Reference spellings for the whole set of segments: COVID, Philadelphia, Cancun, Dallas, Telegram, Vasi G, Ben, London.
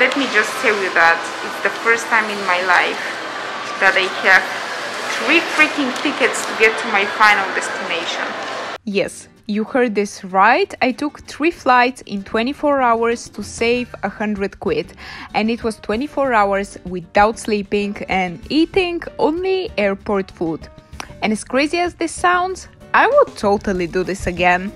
let me just tell you that it's the first time in my life that I have 3 freaking tickets to get to my final destination. Yes, you heard this right. I took 3 flights in 24 hours to save 100 quid. And it was 24 hours without sleeping and eating only airport food. And as crazy as this sounds, I would totally do this again.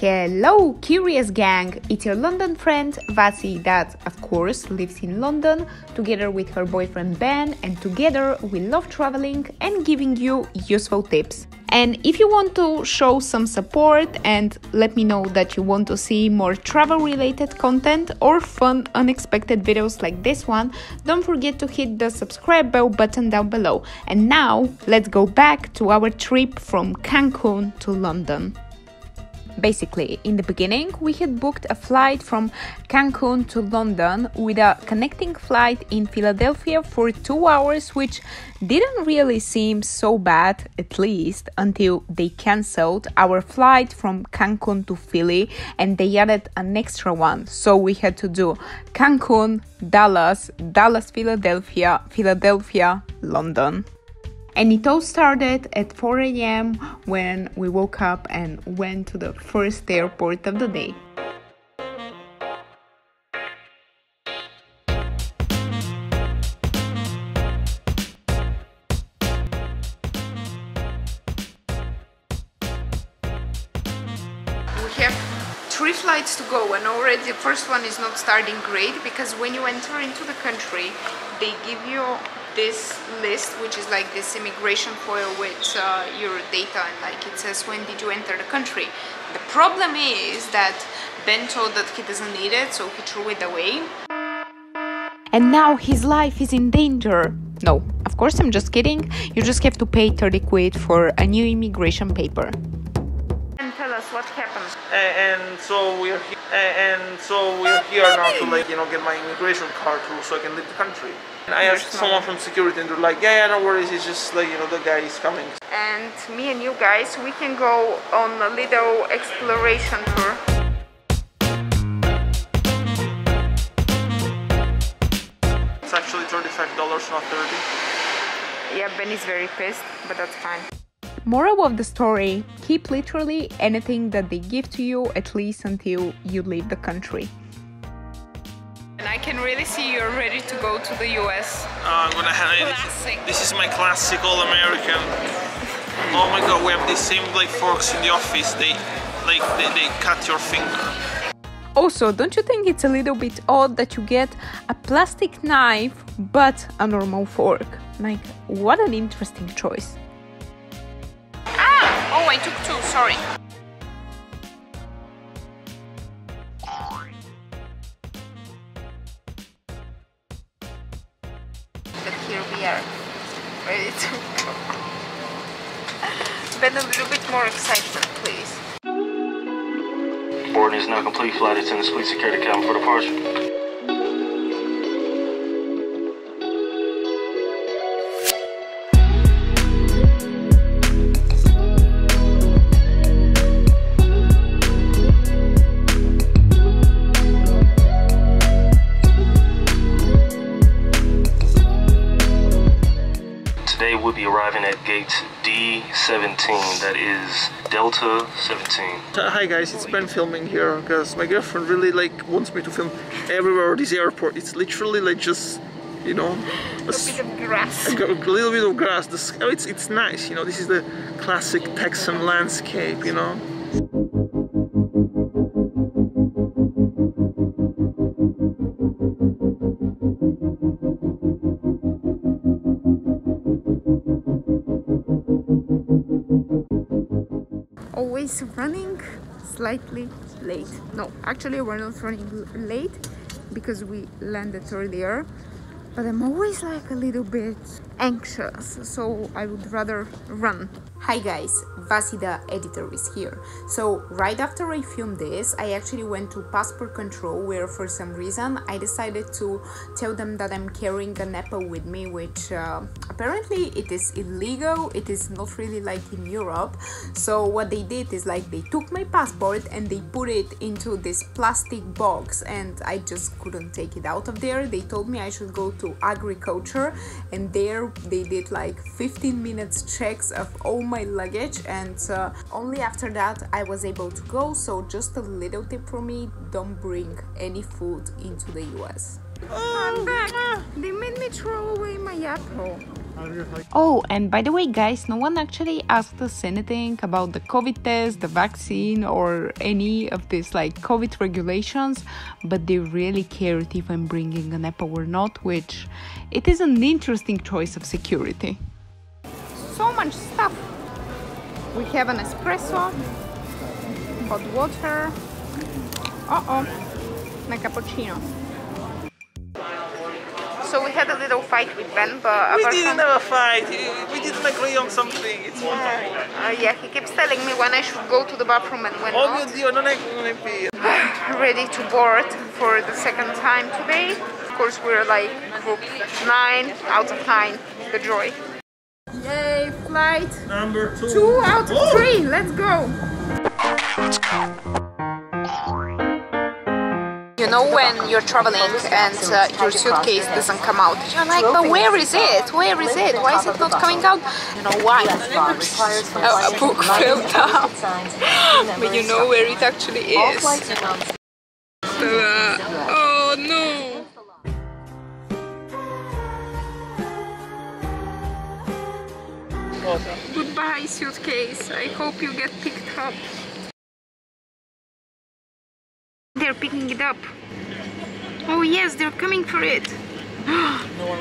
Hello, curious gang! It's your London friend Vasi that, of course, lives in London together with her boyfriend Ben, and together we love traveling and giving you useful tips. And if you want to show some support and let me know that you want to see more travel-related content or fun, unexpected videos like this one, don't forget to hit the subscribe bell button down below. And now, let's go back to our trip from Cancun to London. Basically, in the beginning, we had booked a flight from Cancun to London with a connecting flight in Philadelphia for 2 hours, which didn't really seem so bad, at least until they cancelled our flight from Cancun to Philly and they added an extra one. So we had to do Cancun, Dallas, Dallas, Philadelphia, Philadelphia, London. And it all started at 4 a.m. when we woke up and went to the first airport of the day. We have 3 flights to go, and already the first one is not starting great, because when you enter into the country, they give you this list, which is like this immigration foil with your data, and like it says when did you enter the country. The problem is that Ben told that he doesn't need it, so he threw it away. And now his life is in danger. No, of course, I'm just kidding. You just have to pay 30 quid for a new immigration paper. And tell us what happened. And so we're here now to, like, you know, get my immigration card through so I can leave the country. And I asked someone from security and they're like, yeah, no worries, it's just like, you know, the guy is coming. And me and you guys, we can go on a little exploration tour. It's actually $35, not $30. Yeah, Ben is very pissed, but that's fine. Moral of the story: keep literally anything that they give to you, at least until you leave the country. And I can really see you're ready to go to the US. I'm gonna have classic. This is my classic all-American. Oh my god, we have the same like forks in the office. They cut your finger. Also, don't you think it's a little bit odd that you get a plastic knife but a normal fork? Like, what an interesting choice. Oh, I took 2, sorry. But here we are, ready to go. But a little bit more excitement, please. Boarding is now complete. Flight attendants, please secure the cabin for departure. We'll be arriving at gate D17, that is Delta 17. Hi guys, it's Ben filming here because my girlfriend really wants me to film everywhere at this airport. It's literally like just, you know, a little bit of grass. It's nice, you know. This is the classic Texan landscape, you know. Always running slightly late. No, actually we're not running late because we landed earlier, but I'm always like a little bit anxious, so I would rather run. Hi guys, Vasi the editor is here. So right after I filmed this, I actually went to passport control where for some reason I decided to tell them that I'm carrying an apple with me, which apparently it is illegal, it is not really like in Europe. So what they did is like they took my passport and they put it into this plastic box and I just couldn't take it out of there. They told me I should go to agriculture and there they did like 15 minutes checks of all my luggage and only after that I was able to go. So just a little tip for me, don't bring any food into the US. I'm back. They made me throw away my apple. Oh, and by the way guys, no one actually asked us anything about the COVID test, the vaccine or any of these like COVID regulations, but they really cared if I'm bringing an apple or not, which it is an interesting choice of security. So much stuff. We have an espresso, hot water, my cappuccino. So we had a little fight with Ben, but we didn't have a fight. We didn't agree on something. It's one thing. Yeah, he keeps telling me when I should go to the bathroom and when not. Ready to board for the second time today. Of course, we're like group 9 out of 9. The joy. Yay! Flight number 2 out of 3. Let's go. Let's go. You know when you're traveling and your suitcase doesn't come out, you're like, but where is it? Where is it? Why is it not coming out? You know why? A book fell down, but you know where it actually is. Oh no! Goodbye suitcase, I hope you get picked up. They're picking it up. Oh yes, they're coming for it.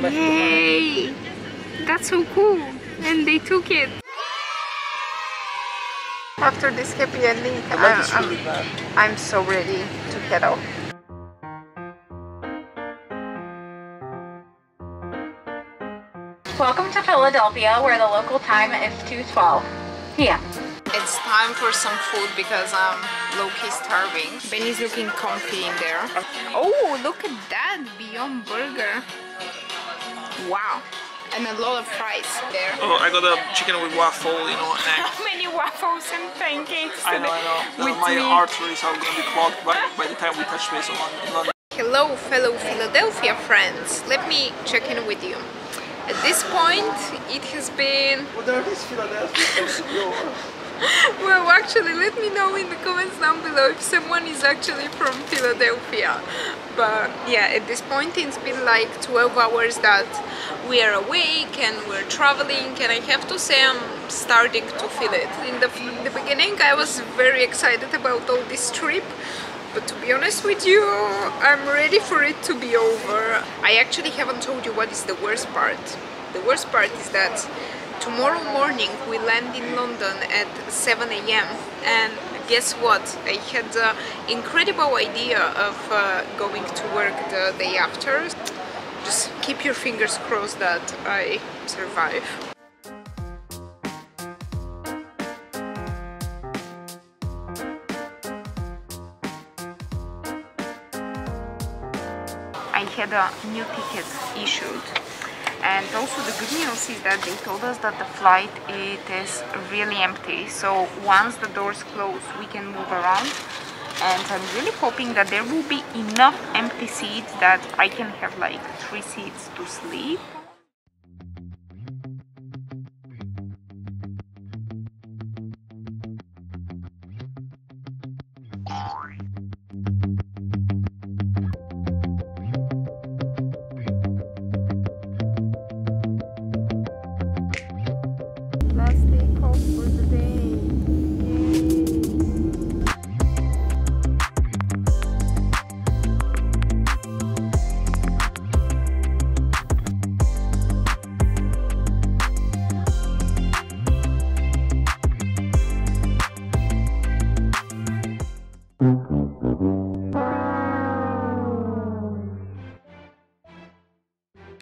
Yay! That's so cool. And they took it. After this happy ending, I'm so ready to head out. Welcome to Philadelphia, where the local time is 2:12 p.m. It's time for some food because I'm low-key starving. Benny's looking comfy in there. Oh, look at that Beyond Burger. Wow. And a lot of fries there. Oh, I got a chicken with waffle, you know, and eggs. How many waffles and pancakes? I know. My arteries are going to be clogged by the time we touch base in London. Hello, fellow Philadelphia friends. Let me check in with you. At this point, it has been... What are these Philadelphia? Well, actually, let me know in the comments down below if someone is actually from Philadelphia. But yeah, at this point, it's been like 12 hours that we are awake and we're traveling. And I have to say, I'm starting to feel it. In the beginning, I was very excited about all this trip. But to be honest with you, I'm ready for it to be over. I actually haven't told you what is the worst part. The worst part is that tomorrow morning we land in London at 7 a.m. and guess what? I had the incredible idea of going to work the day after. Just keep your fingers crossed that I survive. I had a new ticket issued, and also the good news is that they told us that the flight it is really empty, so once the doors close we can move around, and I'm really hoping that there will be enough empty seats that I can have like 3 seats to sleep.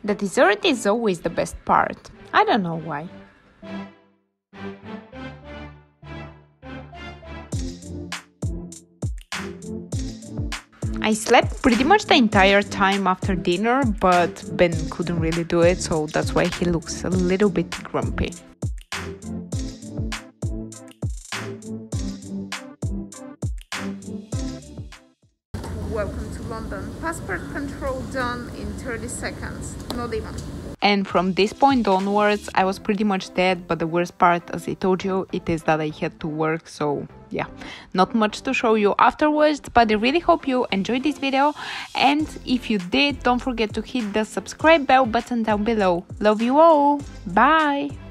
The dessert is always the best part. I don't know why. I slept pretty much the entire time after dinner, but Ben couldn't really do it, so that's why he looks a little bit grumpy. Welcome to London. Passport control done in 30 seconds, not even. And from this point onwards, I was pretty much dead, but the worst part, as I told you, it is that I had to work, so yeah, not much to show you afterwards, but I really hope you enjoyed this video, and if you did, don't forget to hit the subscribe bell button down below. Love you all, bye!